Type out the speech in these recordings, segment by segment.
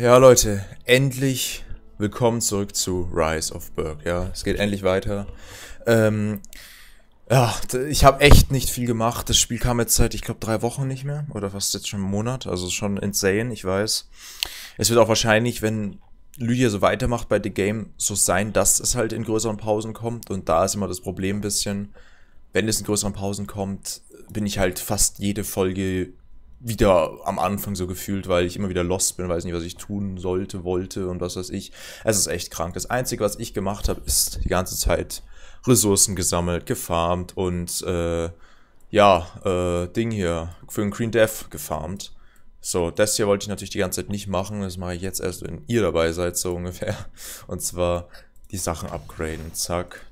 Ja, Leute, endlich willkommen zurück zu Rise of Berk. Ja, es geht endlich weiter. Ja, ich habe echt nicht viel gemacht. Das Spiel kam jetzt seit, ich glaube, 3 Wochen nicht mehr. Oder fast jetzt schon einen Monat. Also schon insane, ich weiß. Es wird auch wahrscheinlich, wenn Lydia so weitermacht bei The Game, so sein, dass es halt in größeren Pausen kommt. Und da ist immer das Problem ein bisschen, wenn es in größeren Pausen kommt, bin ich halt fast jede Folge wieder am Anfang so gefühlt, weil ich immer wieder lost bin, weiß nicht, was ich tun sollte, wollte und was weiß ich. Es ist echt krank. Das Einzige, was ich gemacht habe, ist die ganze Zeit Ressourcen gesammelt, gefarmt und Ding hier, für den Green Death gefarmt. So, das hier wollte ich natürlich die ganze Zeit nicht machen, das mache ich jetzt erst, wenn ihr dabei seid, so ungefähr. Und zwar die Sachen upgraden, zack.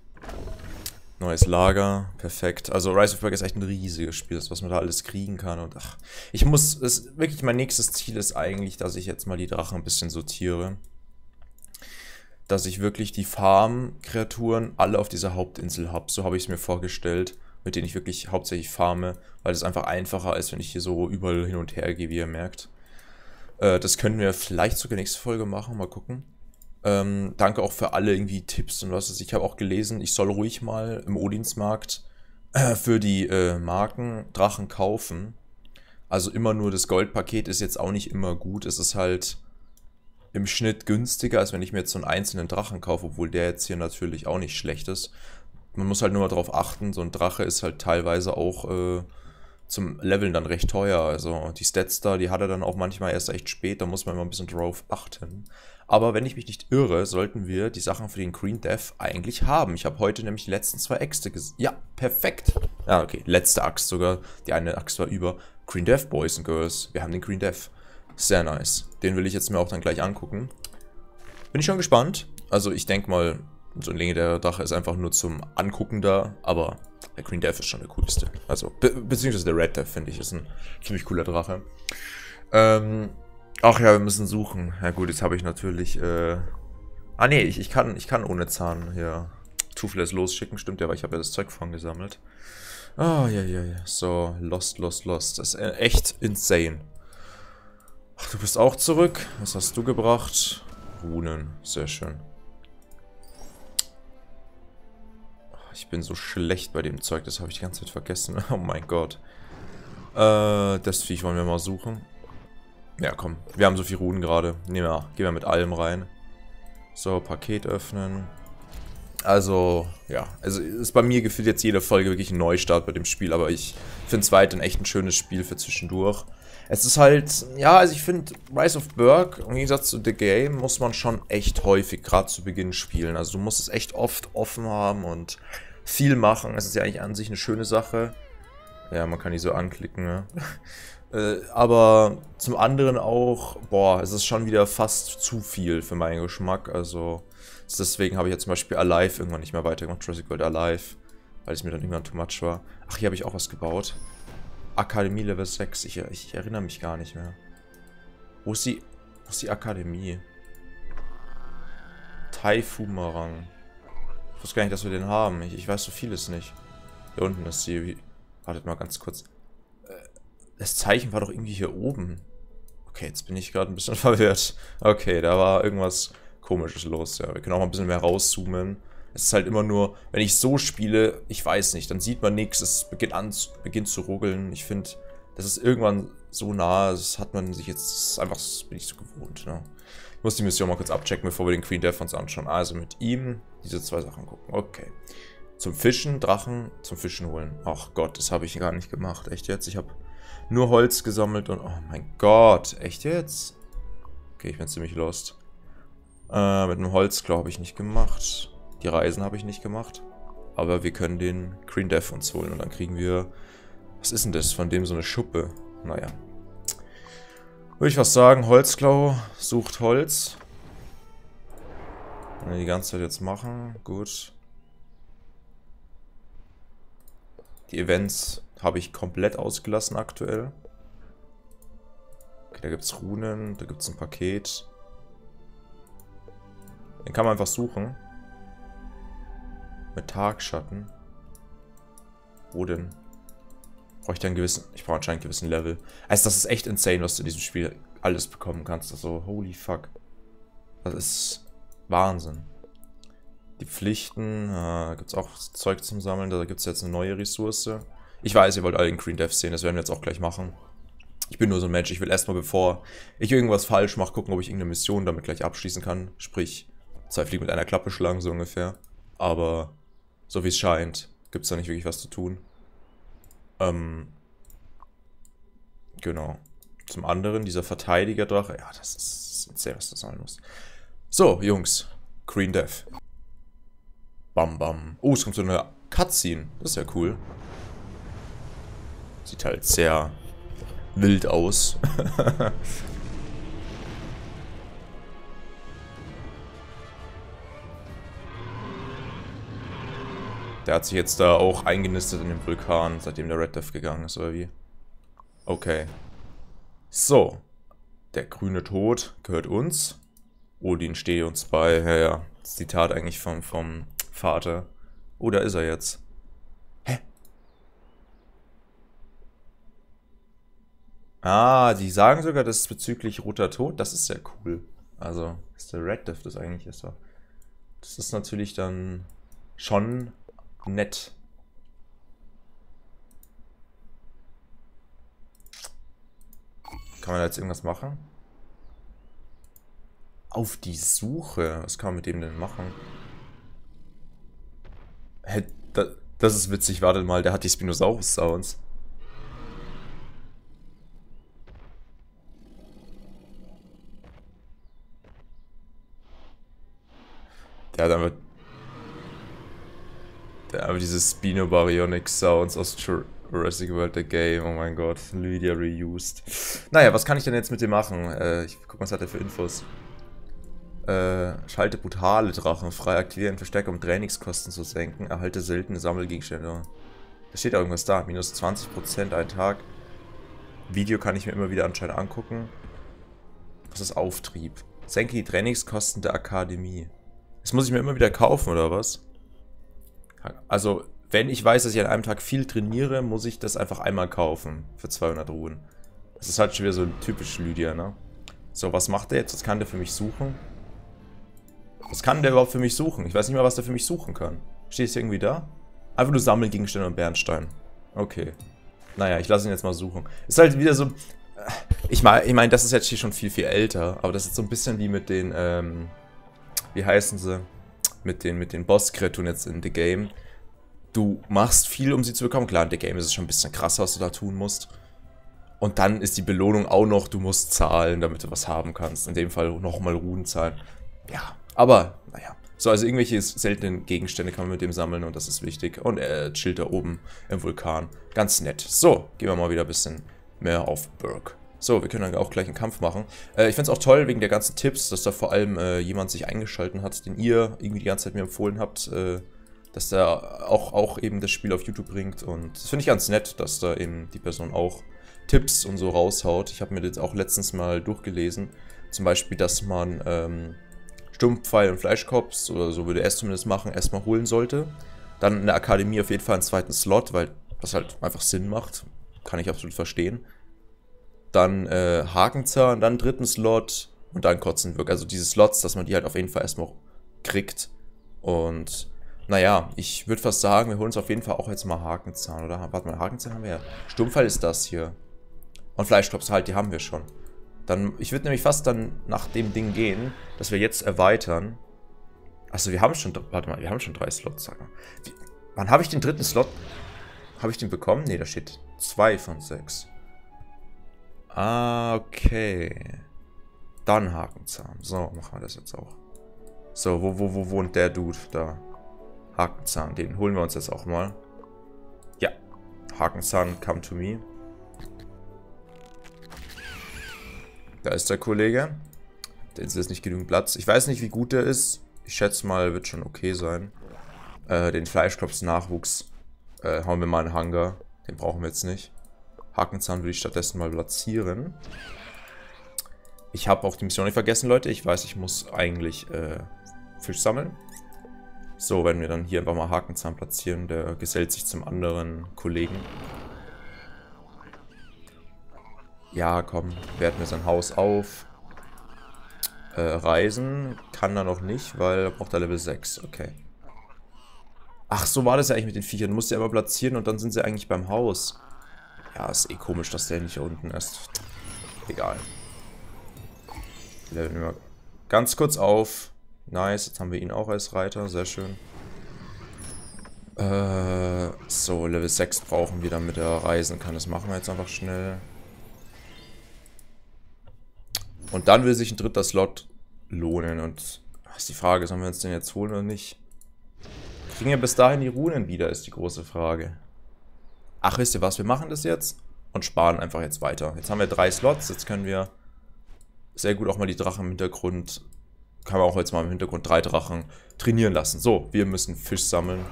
Neues Lager, perfekt. Also Rise of Berk ist echt ein riesiges Spiel, das, was man da alles kriegen kann. Und ach, ich muss, wirklich mein nächstes Ziel ist eigentlich, dass ich jetzt mal die Drachen ein bisschen sortiere. Dass ich wirklich die Farm-Kreaturen alle auf dieser Hauptinsel habe. So habe ich es mir vorgestellt, mit denen ich wirklich hauptsächlich farme, weil es einfach einfacher ist, wenn ich hier so überall hin und her gehe, wie ihr merkt. Das können wir vielleicht sogar nächste Folge machen, mal gucken. Danke auch für alle irgendwie Tipps und was ist. Ich habe auch gelesen, ich soll ruhig mal im Odinsmarkt für die Marken Drachen kaufen. Also immer nur das Goldpaket ist jetzt auch nicht immer gut. Es ist halt im Schnitt günstiger, als wenn ich mir jetzt so einen einzelnen Drachen kaufe, obwohl der jetzt hier natürlich auch nicht schlecht ist. Man muss halt nur mal drauf achten, so ein Drache ist halt teilweise auch zum Leveln dann recht teuer. Also die Stats da, die hat er dann auch manchmal erst echt spät, da muss man immer ein bisschen drauf achten. Aber wenn ich mich nicht irre, sollten wir die Sachen für den Green Death eigentlich haben. Ich habe heute nämlich die letzten 2 Äxte gesehen. Ja, perfekt. Ja, okay, letzte Axt sogar. Die eine Axt war über Green Death, Boys and Girls. Wir haben den Green Death. Sehr nice. Den will ich jetzt mir auch dann gleich angucken. Bin ich schon gespannt. Also ich denke mal, so eine Länge der Drache ist einfach nur zum Angucken da, aber der Green Death ist schon der coolste. Also, beziehungsweise der Red Death, finde ich, ist ein ziemlich cooler Drache. Ach ja, wir müssen suchen. Ja gut, jetzt habe ich natürlich, ich kann Ohnezahn hier Toothless losschicken, stimmt ja, weil ich habe ja das Zeug vorhin gesammelt. So, lost. Das ist echt insane. Ach, du bist auch zurück. Was hast du gebracht? Runen, sehr schön. Ich bin so schlecht bei dem Zeug, das habe ich die ganze Zeit vergessen. Oh mein Gott. Das Viech wollen wir mal suchen. Ja, komm. Wir haben so viel Runen gerade. Nehmen wir, gehen wir mit allem rein. So, Paket öffnen. Also, ja. Also ist bei mir gefühlt jetzt jede Folge wirklich ein Neustart bei dem Spiel, aber ich finde es weiterhin echt ein schönes Spiel für zwischendurch. Es ist halt, ja, also ich finde, Rise of Berk, im Gegensatz zu The Game, muss man schon echt häufig, gerade zu Beginn, spielen. Also du musst es echt oft offen haben und viel machen. Es ist ja eigentlich an sich eine schöne Sache. Ja, man kann die so anklicken, ne? Aber zum anderen auch, boah, es ist schon wieder fast zu viel für meinen Geschmack. Also deswegen habe ich ja zum Beispiel Alive irgendwann nicht mehr weitergemacht, Jurassic World Alive, weil es mir dann irgendwann too much war. Ach, hier habe ich auch was gebaut. Akademie Level 6, ich erinnere mich gar nicht mehr. Wo ist die Akademie? Taifumarang. Ich wusste gar nicht, dass wir den haben. Ich weiß so vieles nicht. Hier unten ist die... Wartet mal ganz kurz. Das Zeichen war doch irgendwie hier oben. Okay, jetzt bin ich gerade ein bisschen verwirrt. Okay, da war irgendwas Komisches los. Ja, wir können auch mal ein bisschen mehr rauszoomen. Es ist halt immer nur, wenn ich so spiele, ich weiß nicht, dann sieht man nichts, es beginnt zu ruckeln. Ich finde, das ist irgendwann so nah, das hat man sich jetzt einfach, das bin ich so gewohnt. Ne? Ich muss die Mission mal kurz abchecken, bevor wir den Green Death uns anschauen. Also mit ihm diese 2 Sachen gucken. Okay. Zum Fischen, Drachen, zum Fischen holen. Ach Gott, das habe ich gar nicht gemacht. Echt jetzt? Ich habe nur Holz gesammelt und... Oh mein Gott, echt jetzt? Okay, ich bin ziemlich lost. Mit einem Holzklau habe ich nicht gemacht. Die Reisen habe ich nicht gemacht. Aber wir können den Green Death uns holen und dann kriegen wir... Was ist denn das? Von dem so eine Schuppe. Naja. Würde ich was sagen, Holzklau sucht Holz. Wenn wir die ganze Zeit jetzt machen, gut. Die Events habe ich komplett ausgelassen aktuell. Okay, da gibt es Runen, da gibt es ein Paket. Den kann man einfach suchen. Mit Tagschatten. Wo denn? Ich brauche anscheinend einen gewissen Level. Also das ist echt insane, was du in diesem Spiel alles bekommen kannst. Also, holy fuck. Das ist Wahnsinn. Die Pflichten, gibt es auch Zeug zum Sammeln, da gibt es jetzt eine neue Ressource. Ich weiß, ihr wollt alle den Green Death sehen, das werden wir jetzt auch gleich machen. Ich bin nur so ein Mensch, ich will erstmal, bevor ich irgendwas falsch mache, gucken, ob ich irgendeine Mission damit gleich abschließen kann. Sprich, 2 Fliegen mit einer Klappe schlagen, so ungefähr. Aber, so wie es scheint, gibt es da nicht wirklich was zu tun. Genau. Zum anderen, dieser Verteidigerdrache, ja, das ist sehr, was das sein muss. So, Jungs, Green Death. Bam, bam. Oh, es kommt so eine Cutscene. Das ist ja cool. Sieht halt sehr wild aus. Der hat sich jetzt da auch eingenistet in den Vulkan, seitdem der Red Death gegangen ist, oder wie? Okay. So. Der grüne Tod gehört uns. Odin steht uns bei. Ja. Zitat eigentlich vom Vater. Oh, da ist er jetzt. Hä? Ah, die sagen sogar, das ist bezüglich Roter Tod. Das ist sehr cool. Also, ist der Red Death das eigentlich ist. Das ist natürlich dann schon nett. Kann man da jetzt irgendwas machen? Auf die Suche. Was kann man mit dem denn machen? Hä, das ist witzig. Wartet mal, der hat die Spinosaurus-Sounds. Der hat aber diese Spino-Baryonyx-Sounds aus Jurassic World The Game. Oh mein Gott. Lydia reused. Naja, was kann ich denn jetzt mit dem machen? Ich guck mal, was hat er für Infos. Schalte brutale Drachen frei, aktivieren Verstärker, um Trainingskosten zu senken, erhalte seltene Sammelgegenstände. Da steht auch irgendwas da, minus 20% ein Tag. Video kann ich mir immer wieder anscheinend angucken. Was ist Auftrieb? Senke die Trainingskosten der Akademie. Das muss ich mir immer wieder kaufen, oder was? Also, wenn ich weiß, dass ich an einem Tag viel trainiere, muss ich das einfach einmal kaufen. Für 200 Ruhen. Das ist halt schon wieder so ein typisch Lydia, ne? So, was macht der jetzt? Was kann der für mich suchen? Was kann der überhaupt für mich suchen? Ich weiß nicht mal, was der für mich suchen kann. Steht es irgendwie da? Einfach nur Sammelgegenstände und Bernstein. Okay. Naja, ich lasse ihn jetzt mal suchen. Ist halt wieder so... Ich mein, das ist jetzt hier schon viel, viel älter. Aber das ist so ein bisschen wie mit den... wie heißen sie? Mit den Boss-Kreaturen jetzt in The Game. Du machst viel, um sie zu bekommen. Klar, in The Game ist es schon ein bisschen krasser, was du da tun musst. Und dann ist die Belohnung auch noch, du musst zahlen, damit du was haben kannst. In dem Fall nochmal Ruhen zahlen. Ja... Aber, naja. So, also irgendwelche seltenen Gegenstände kann man mit dem sammeln und das ist wichtig. Und er chillt da oben im Vulkan. Ganz nett. So, gehen wir mal wieder ein bisschen mehr auf Berk. So, wir können dann auch gleich einen Kampf machen. Ich finde es auch toll, wegen der ganzen Tipps, dass da vor allem jemand sich eingeschaltet hat, den ihr irgendwie die ganze Zeit mir empfohlen habt. Dass da auch eben das Spiel auf YouTube bringt. Und das finde ich ganz nett, dass da eben die Person auch Tipps und so raushaut. Ich habe mir das auch letztens mal durchgelesen. Zum Beispiel, dass man... Stumpfpfeil und Fleischklops, oder so würde er es zumindest machen, erstmal holen sollte. Dann in der Akademie auf jeden Fall einen zweiten Slot, weil das halt einfach Sinn macht. Kann ich absolut verstehen. Dann Hakenzahn, dann dritten Slot und dann Kotzenwirk. Also diese Slots, dass man die halt auf jeden Fall erstmal kriegt. Und naja, ich würde fast sagen, wir holen uns auf jeden Fall auch jetzt mal Hakenzahn, oder? Warte mal, Hakenzahn haben wir ja. Stumpfpfeil ist das hier. Und Fleischklops halt, die haben wir schon. Dann, ich würde nämlich fast dann nach dem Ding gehen, dass wir jetzt erweitern. Achso, wir haben schon, warte mal, wir haben schon 3 Slots, sag mal. Wann habe ich den dritten Slot? Habe ich den bekommen? Ne, da steht 2 von 6. Ah, okay. Dann Hakenzahn. So, machen wir das jetzt auch. So, wo wohnt der Dude da? Hakenzahn, den holen wir uns jetzt auch mal. Ja, Hakenzahn, come to me. Da ist der Kollege. Der Insel ist nicht genügend Platz. Ich weiß nicht, wie gut der ist. Ich schätze mal, wird schon okay sein. Den Fleischklops-Nachwuchs hauen wir mal in den Hangar. Den brauchen wir jetzt nicht. Hakenzahn würde ich stattdessen mal platzieren. Ich habe auch die Mission nicht vergessen, Leute. Ich weiß, ich muss eigentlich Fisch sammeln. So, wenn wir dann hier einfach mal Hakenzahn platzieren. Der gesellt sich zum anderen Kollegen. Ja, komm, werten wir sein Haus auf. Reisen kann er noch nicht, weil er braucht er Level 6. Okay. Ach, so war das ja eigentlich mit den Viechern. Du musst sie aber platzieren und dann sind sie eigentlich beim Haus. Ja, ist eh komisch, dass der nicht hier unten ist. Egal. Leveln wir ganz kurz auf. Nice, jetzt haben wir ihn auch als Reiter. Sehr schön. So, Level 6 brauchen wir, damit er reisen kann. Das machen wir jetzt einfach schnell. Und dann will sich ein dritter Slot lohnen. Und was ist die Frage, sollen wir uns den jetzt holen oder nicht? Kriegen wir bis dahin die Runen wieder, ist die große Frage. Ach, wisst ihr was, wir machen das jetzt und sparen einfach jetzt weiter. Jetzt haben wir 3 Slots, jetzt können wir sehr gut auch mal die Drachen im Hintergrund, kann man auch jetzt mal im Hintergrund 3 Drachen trainieren lassen. So, wir müssen Fisch sammeln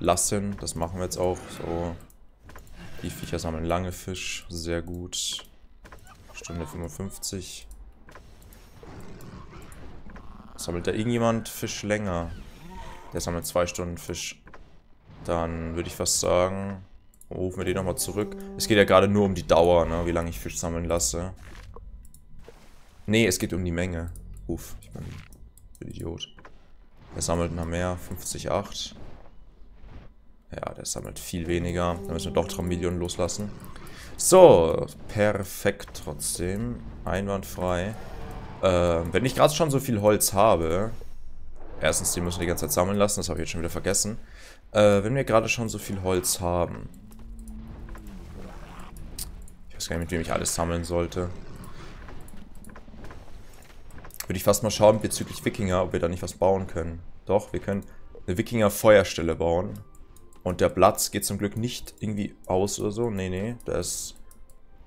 lassen, das machen wir jetzt auch. So, die Viecher sammeln lange Fisch, sehr gut. Stunde 55. Sammelt da irgendjemand Fisch länger? Der sammelt 2 Stunden Fisch. Dann würde ich fast sagen, rufen wir den nochmal zurück. Es geht ja gerade nur um die Dauer, ne? Wie lange ich Fisch sammeln lasse. Ne, es geht um die Menge. Uff, ich bin ein Idiot. Der sammelt noch mehr, 50,8. Ja, der sammelt viel weniger. Da müssen wir doch 3 Millionen loslassen. So, perfekt trotzdem. Einwandfrei. Wenn ich gerade schon so viel Holz habe... Erstens, die müssen wir die ganze Zeit sammeln lassen, das habe ich jetzt schon wieder vergessen. Wenn wir gerade schon so viel Holz haben. Ich weiß gar nicht, mit wem ich alles sammeln sollte. Würde ich fast mal schauen bezüglich Wikinger, ob wir da nicht was bauen können. Doch, wir können eine Wikinger-Feuerstelle bauen. Und der Platz geht zum Glück nicht irgendwie aus oder so. Nee, nee, das...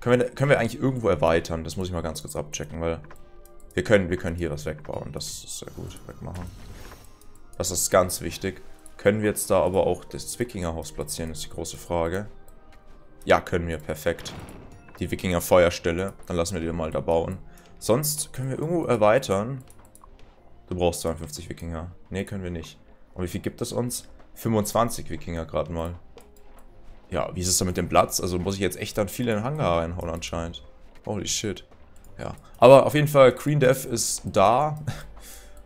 Können wir eigentlich irgendwo erweitern, das muss ich mal ganz kurz abchecken, weil... Wir können hier was wegbauen, das ist sehr gut, wegmachen. Das ist ganz wichtig. Können wir jetzt da aber auch das Wikingerhaus platzieren, ist die große Frage. Ja, können wir, perfekt. Die Wikinger-Feuerstelle, dann lassen wir die mal da bauen. Sonst können wir irgendwo erweitern. Du brauchst 52 Wikinger. Ne, können wir nicht. Und wie viel gibt es uns? 25 Wikinger gerade mal. Ja, wie ist es da mit dem Platz? Also muss ich jetzt echt dann viel in den Hangar reinhauen anscheinend. Holy shit. Ja, aber auf jeden Fall, Green Death ist da.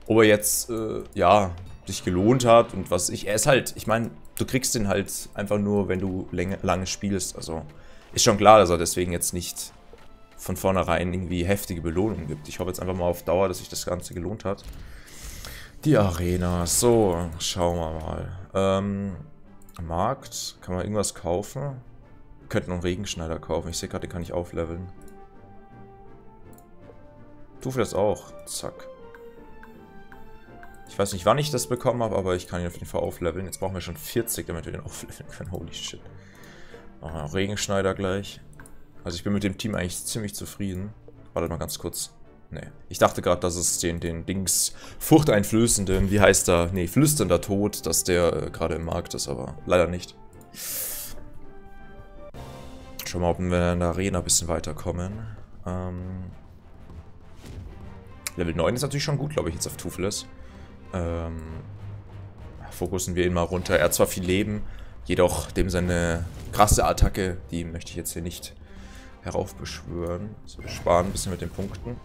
Ob er jetzt, ja, sich gelohnt hat und was ich. Er ist halt, ich meine, du kriegst den halt einfach nur, wenn du lange spielst. Also ist schon klar, dass er deswegen jetzt nicht von vornherein irgendwie heftige Belohnungen gibt. Ich hoffe jetzt einfach mal auf Dauer, dass sich das Ganze gelohnt hat. Die Arena, so, schauen wir mal. Markt, kann man irgendwas kaufen? Wir könnten noch einen Regenschneider kaufen. Ich sehe gerade, den kann ich aufleveln. Tu für das auch. Zack. Ich weiß nicht, wann ich das bekommen habe, aber ich kann ihn auf jeden Fall aufleveln. Jetzt brauchen wir schon 40, damit wir den aufleveln können. Holy shit. Machen wir auch Regenschneider gleich. Also ich bin mit dem Team eigentlich ziemlich zufrieden. Warte mal ganz kurz. Nee. Ich dachte gerade, dass es den Dings furchteinflößenden, wie heißt er? Nee, flüsternder Tod, dass der gerade im Markt ist, aber leider nicht. Schauen wir mal, ob wir in der Arena ein bisschen weiterkommen. Level 9 ist natürlich schon gut, glaube ich, jetzt auf Toothless. Fokussen wir ihn mal runter. Er hat zwar viel Leben, jedoch dem seine krasse Attacke, die möchte ich jetzt hier nicht heraufbeschwören. Also wir sparen ein bisschen mit den Punkten.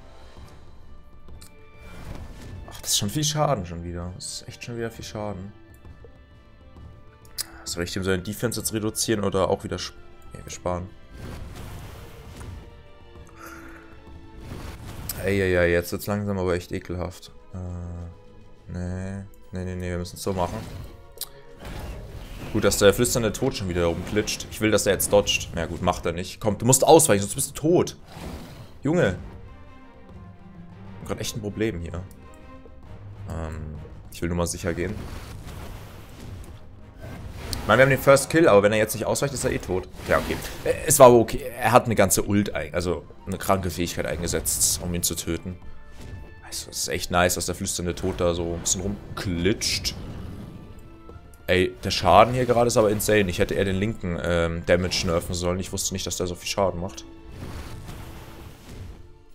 Ach, das ist schon viel Schaden schon wieder. Das ist echt schon wieder viel Schaden. Soll ich dem seine Defense jetzt reduzieren oder auch wieder sparen? Ja, jetzt wird's langsam aber echt ekelhaft. Nee, wir müssen es so machen. Gut, dass der flüsternde Tod schon wieder oben klitscht. Ich will, dass er jetzt dodgt. Na gut, macht er nicht. Komm, du musst ausweichen, sonst bist du tot. Junge. Ich hab grad echt ein Problem hier. Ich will nur mal sicher gehen. Ich meine, wir haben den First Kill, aber wenn er jetzt nicht ausweicht, ist er eh tot. Ja, okay. Es war okay. Er hat eine ganze Ult, also eine kranke Fähigkeit eingesetzt, um ihn zu töten. Also, es ist echt nice, dass der flüsternde Tod da so ein bisschen rumklitscht. Ey, der Schaden hier gerade ist aber insane. Ich hätte eher den linken Damage nerven sollen. Ich wusste nicht, dass der so viel Schaden macht.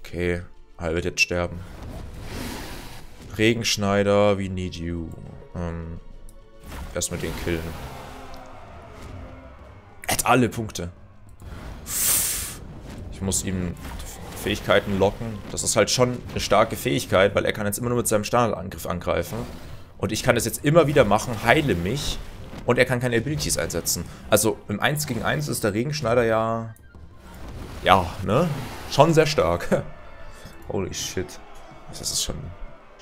Okay, er wird jetzt sterben. Regenschneider, we need you. Erstmal den killen. Alle Punkte. Ich muss ihm Fähigkeiten locken. Das ist halt schon eine starke Fähigkeit, weil er kann jetzt immer nur mit seinem Standardangriff angreifen. Und ich kann das jetzt immer wieder machen, heile mich. Und er kann keine Abilities einsetzen. Also im 1 gegen 1 ist der Regenschneider ja... ja, ne? Schon sehr stark. Holy shit. Das ist schon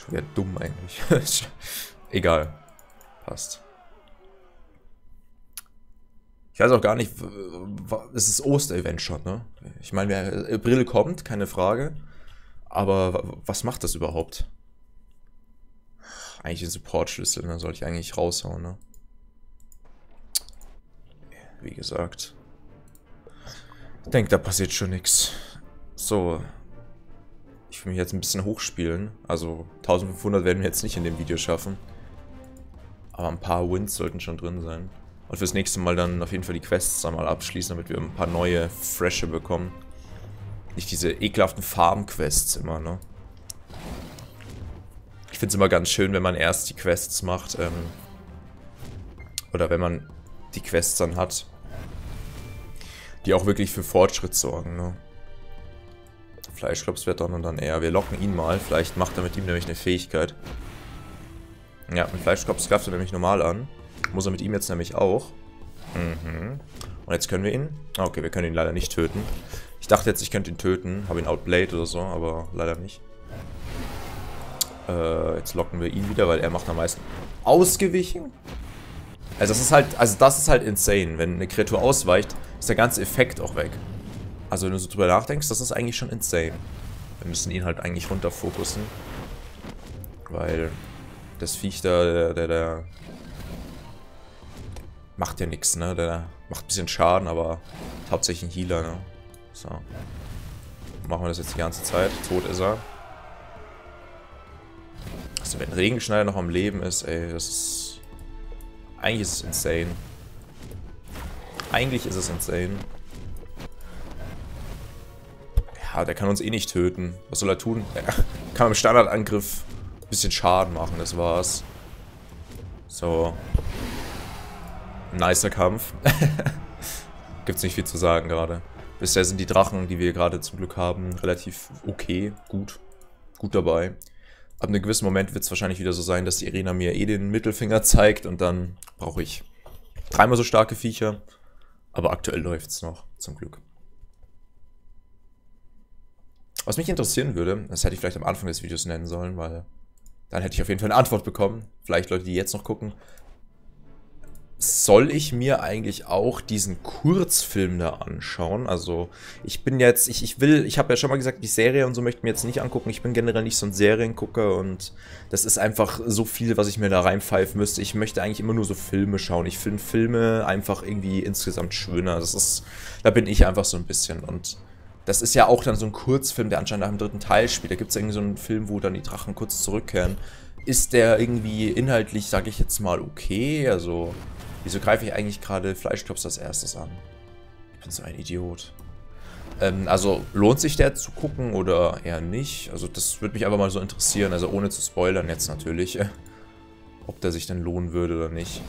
wieder dumm eigentlich. Egal. Passt. Ich weiß auch gar nicht, es ist Oster-Event schon, ne? Ich meine, April kommt, keine Frage. Aber was macht das überhaupt? Eigentlich ein Support-Schlüssel, ne? Sollte ich eigentlich raushauen, ne? Wie gesagt. Ich denke, da passiert schon nichts. So. Ich will mich jetzt ein bisschen hochspielen. Also 1500 werden wir jetzt nicht in dem Video schaffen. Aber ein paar Wins sollten schon drin sein. Und fürs nächste Mal dann auf jeden Fall die Quests einmal abschließen, damit wir ein paar neue, freshe bekommen. Nicht diese ekelhaften Farm-Quests immer, ne? Ich finde es immer ganz schön, wenn man erst die Quests macht, oder wenn man die Quests dann hat, die auch wirklich für Fortschritt sorgen, ne? Fleischklops wird dann eher. Wir locken ihn mal, vielleicht macht er mit ihm nämlich eine Fähigkeit. Ja, mit Fleischklops greift er nämlich normal an. Muss er mit ihm jetzt nämlich auch. Mhm. Und jetzt können wir ihn... okay, wir können ihn leider nicht töten. Ich dachte jetzt, ich könnte ihn töten. Habe ihn outplayed oder so, aber leider nicht. Jetzt locken wir ihn wieder, weil er macht am meisten... ausgewichen? Also das ist halt... also das ist halt insane. Wenn eine Kreatur ausweicht, ist der ganze Effekt auch weg. Also wenn du so drüber nachdenkst, das ist eigentlich schon insane. Wir müssen ihn halt eigentlich runterfokussen. Weil... das Viech da, der macht ja nichts, ne? Der macht ein bisschen Schaden, aber hauptsächlich ein Healer, ne? So. Machen wir das jetzt die ganze Zeit. Tot ist er. Also wenn Regenschneider noch am Leben ist, ey, das ist... eigentlich ist es insane. Eigentlich ist es insane. Ja, der kann uns eh nicht töten. Was soll er tun? Er kann im Standardangriff ein bisschen Schaden machen, das war's. So. Nicer Kampf. Gibt's nicht viel zu sagen gerade. Bisher sind die Drachen, die wir gerade zum Glück haben, relativ okay, gut dabei. Ab einem gewissen Moment wird es wahrscheinlich wieder so sein, dass die Arena mir eh den Mittelfinger zeigt und dann brauche ich dreimal so starke Viecher. Aber aktuell läuft's noch, zum Glück. Was mich interessieren würde, das hätte ich vielleicht am Anfang des Videos nennen sollen, weil dann hätte ich auf jeden Fall eine Antwort bekommen. Vielleicht Leute, die jetzt noch gucken. Soll ich mir eigentlich auch diesen Kurzfilm da anschauen? Also, ich bin jetzt, ich habe ja schon mal gesagt, die Serie und so möchte ich mir jetzt nicht angucken. Ich bin generell nicht so ein Seriengucker und das ist einfach so viel, was ich mir da reinpfeifen müsste. Ich möchte eigentlich immer nur so Filme schauen. Ich finde Filme einfach irgendwie insgesamt schöner. Das ist, da bin ich einfach so ein bisschen. Und das ist ja auch dann so ein Kurzfilm, der anscheinend nach dem dritten Teil spielt. Da gibt es irgendwie so einen Film, wo dann die Drachen kurz zurückkehren. Ist der irgendwie inhaltlich, sage ich jetzt mal, okay? Also... wieso greife ich eigentlich gerade Fleischklops als erstes an? Ich bin so ein Idiot. Also lohnt sich der zu gucken oder eher nicht? Also das würde mich einfach mal so interessieren. Also ohne zu spoilern jetzt natürlich. Ob der sich denn lohnen würde oder nicht.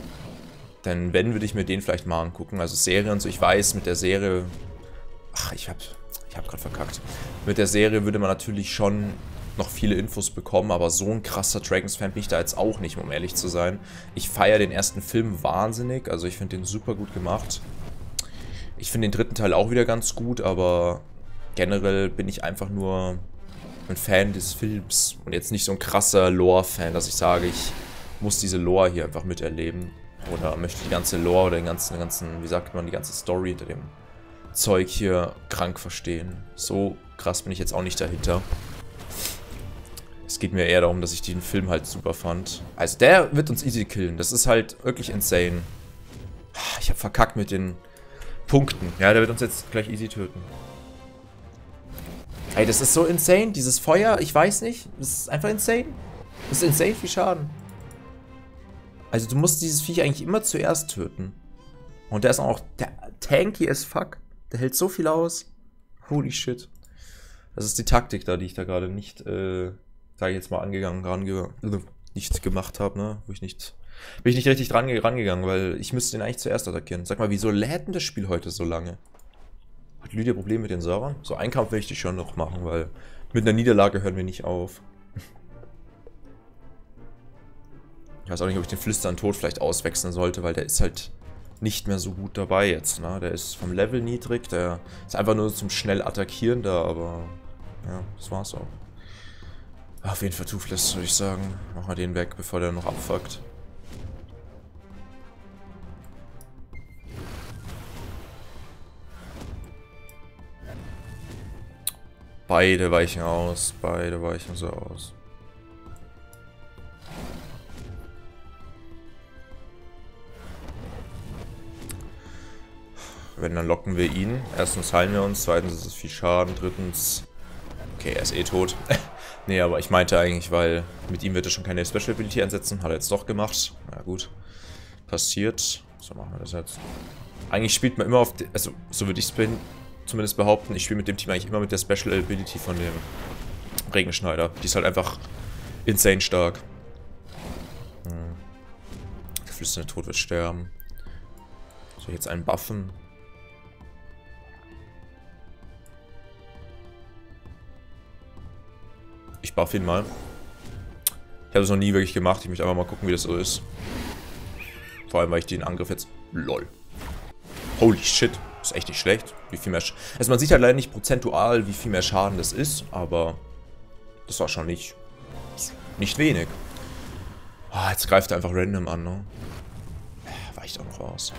Denn wenn, würde ich mir den vielleicht mal angucken. Also Serien und so. Ich weiß, mit der Serie... ach, ich hab gerade verkackt. Mit der Serie würde man natürlich schon... noch viele Infos bekommen, aber so ein krasser Dragons-Fan bin ich da jetzt auch nicht, um ehrlich zu sein. Ich feiere den ersten Film wahnsinnig, also ich finde den super gut gemacht. Ich finde den dritten Teil auch wieder ganz gut, aber generell bin ich einfach nur ein Fan des Films und jetzt nicht so ein krasser Lore-Fan, dass ich sage, ich muss diese Lore hier einfach miterleben oder möchte die ganze Lore oder den ganzen, wie sagt man, die ganze Story hinter dem Zeug hier krank verstehen. So krass bin ich jetzt auch nicht dahinter. Es geht mir eher darum, dass ich den Film halt super fand. Also der wird uns easy killen. Das ist halt wirklich insane. Ich hab verkackt mit den Punkten. Ja, der wird uns jetzt gleich easy töten. Ey, das ist so insane. Dieses Feuer, ich weiß nicht. Das ist einfach insane. Das ist insane viel Schaden. Also du musst dieses Viech eigentlich immer zuerst töten. Und der ist auch tanky as fuck. Der hält so viel aus. Holy shit. Das ist die Taktik da, die ich da gerade nicht... sage ich jetzt mal nicht gemacht habe, ne? Wo ich nicht, bin ich nicht richtig dran rangegangen, weil ich müsste den eigentlich zuerst attackieren. Sag mal, wieso lädt denn das Spiel heute so lange? Hat Lydia Probleme mit den Servern? So einen Kampf will ich die schon noch machen, weil mit einer Niederlage hören wir nicht auf. Ich weiß auch nicht, ob ich den flüsternden Tod vielleicht auswechseln sollte, weil der ist halt nicht mehr so gut dabei jetzt. Ne? Der ist vom Level niedrig, der ist einfach nur zum schnell attackieren da, aber ja, das war's auch. Auf jeden Fall Toothless, würde ich sagen. Machen wir den weg, bevor der noch abfuckt. Beide weichen so aus. Wenn, dann locken wir ihn. Erstens heilen wir uns, zweitens ist es viel Schaden, drittens... Okay, er ist eh tot. Nee, aber ich meinte eigentlich, weil mit ihm wird er schon keine Special Ability einsetzen. Hat er jetzt doch gemacht. Na gut. Passiert. So machen wir das jetzt. Eigentlich spielt man immer auf... Also, so würde ich es zumindest behaupten. Ich spiele mit dem Team eigentlich immer mit der Special Ability von dem Regenschneider. Die ist halt einfach insane stark. Der flüsternde Tod wird sterben. Soll ich jetzt einen buffen? Ich buff ihn mal. Ich habe es noch nie wirklich gemacht. Ich möchte einfach mal gucken, wie das so ist. Vor allem, weil ich den Angriff jetzt... LOL. Holy shit. Ist echt nicht schlecht. Wie viel mehr... Also man sieht halt leider nicht prozentual, wie viel mehr Schaden das ist. Aber das war schon nicht... Nicht wenig. Ah, jetzt greift er einfach random an, ne? Weicht auch noch aus.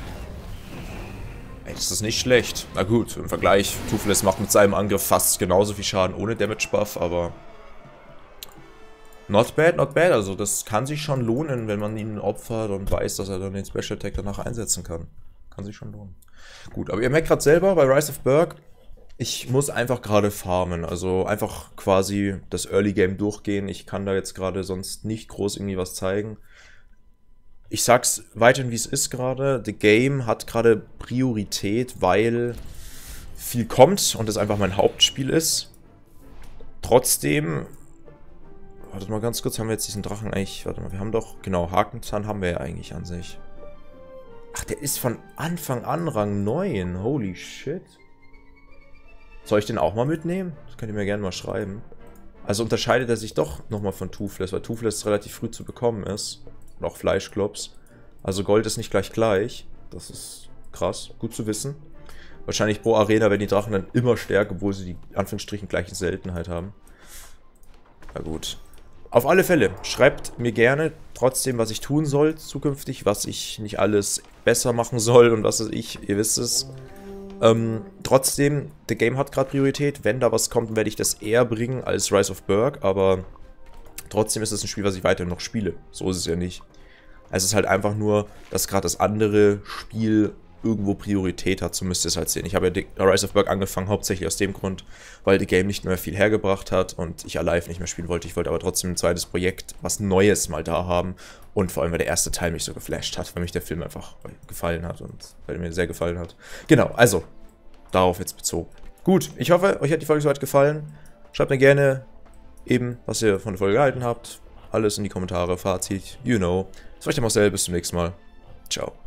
Ey, das ist nicht schlecht. Na gut, im Vergleich. Toothless macht mit seinem Angriff fast genauso viel Schaden ohne Damage-Buff, aber... Not bad, not bad. Also das kann sich schon lohnen, wenn man ihn opfert und weiß, dass er dann den Special Attack danach einsetzen kann. Kann sich schon lohnen. Gut, aber ihr merkt gerade selber bei Rise of Berk, ich muss einfach gerade farmen. Also einfach quasi das Early Game durchgehen. Ich kann da jetzt gerade sonst nicht groß irgendwie was zeigen. Ich sag's weiterhin, wie es ist gerade. The Game hat gerade Priorität, weil viel kommt und das einfach mein Hauptspiel ist. Trotzdem... Wartet mal ganz kurz, haben wir jetzt diesen Drachen eigentlich... Warte mal, wir haben doch... Genau, Hakenzahn haben wir ja eigentlich an sich. Ach, der ist von Anfang an Rang 9. Holy shit. Soll ich den auch mal mitnehmen? Das könnt ihr mir gerne mal schreiben. Also unterscheidet er sich doch nochmal von Toothless, weil Toothless relativ früh zu bekommen ist. Und auch Fleischklops. Also Gold ist nicht gleich. Das ist krass. Gut zu wissen. Wahrscheinlich pro Arena werden die Drachen dann immer stärker, obwohl sie die Anführungsstrichen gleiche Seltenheit haben. Na gut. Auf alle Fälle, schreibt mir gerne trotzdem, was ich tun soll zukünftig, was ich nicht alles besser machen soll und was ich, ihr wisst es. Trotzdem, The Game hat gerade Priorität, wenn da was kommt, werde ich das eher bringen als Rise of Berk, aber trotzdem ist es ein Spiel, was ich weiterhin noch spiele. So ist es ja nicht. Es ist halt einfach nur, dass gerade das andere Spiel irgendwo Priorität hat, so müsst ihr es halt sehen. Ich habe ja Rise of Berk angefangen, hauptsächlich aus dem Grund, weil The Game nicht mehr viel hergebracht hat und ich Alive nicht mehr spielen wollte. Ich wollte aber trotzdem ein zweites Projekt, was Neues mal da haben und vor allem, weil der erste Teil mich so geflasht hat, weil mich der Film einfach gefallen hat und weil er mir sehr gefallen hat. Genau, also, darauf jetzt bezogen. Gut, ich hoffe, euch hat die Folge soweit gefallen. Schreibt mir gerne eben, was ihr von der Folge gehalten habt. Alles in die Kommentare, Fazit, you know. Das war der Marcel, bis zum nächsten Mal. Ciao.